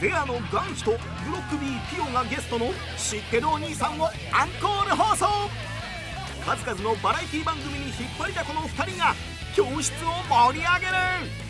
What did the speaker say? ZE:A のガンヒとブロック B、P.O がゲストの知ってるお兄さんをアンコール放送。数々のバラエティ番組に引っ張りだこの2人が教室を盛り上げる。